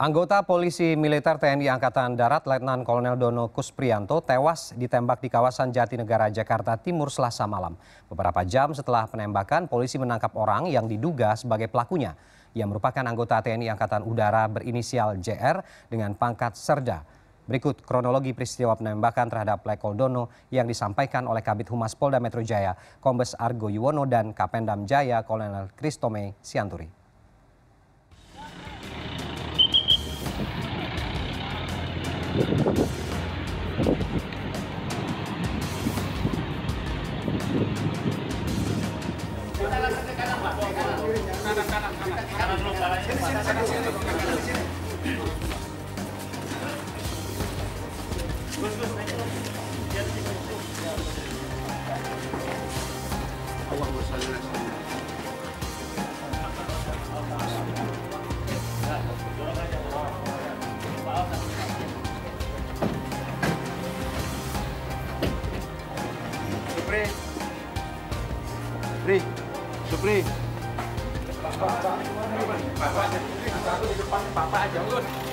Anggota Polisi Militer TNI Angkatan Darat Letnan Kolonel Dono Kuspriyanto tewas ditembak di kawasan Jatinegara, Jakarta Timur Selasa malam. Beberapa jam setelah penembakan, polisi menangkap orang yang diduga sebagai pelakunya. Ia merupakan anggota TNI Angkatan Udara berinisial JR dengan pangkat serda. Berikut kronologi peristiwa penembakan terhadap Letkol Dono yang disampaikan oleh Kabid Humas Polda Metro Jaya, Kombes Argo Yuwono dan Kapendam Jaya Kolonel Christomei Sianturi. Supri. Bapak aja.